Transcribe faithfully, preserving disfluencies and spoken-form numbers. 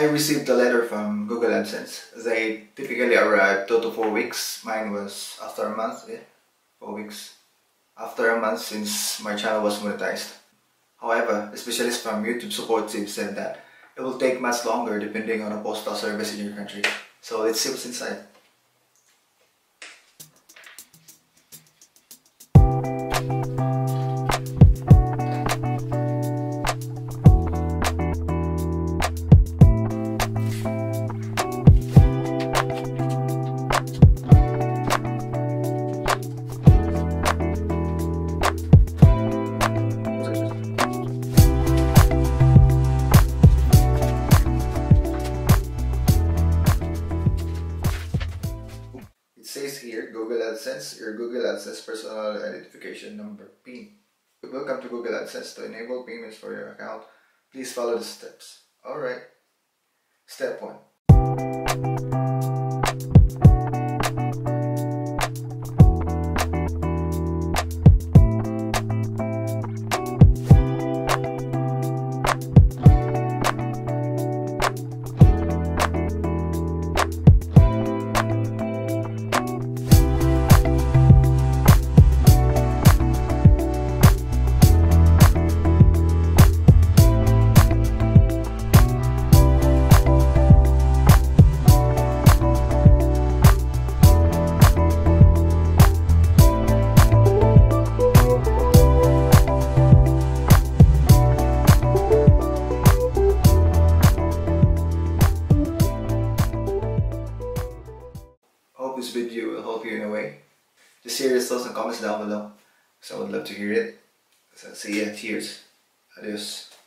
I received a letter from Google AdSense. They typically arrive two to four weeks. Mine was after a month, yeah, four weeks. After a month since my channel was monetized. However, the specialist from YouTube support team said that it will take much longer depending on a postal service in your country. So let's see what's inside. Your Google AdSense personal identification number PIN. Welcome to Google AdSense. To enable payments for your account, please follow the steps. Alright. Step one. This video will help you in a way. Just share your thoughts and comments down below, so I would love to hear it. So see ya, cheers, adios.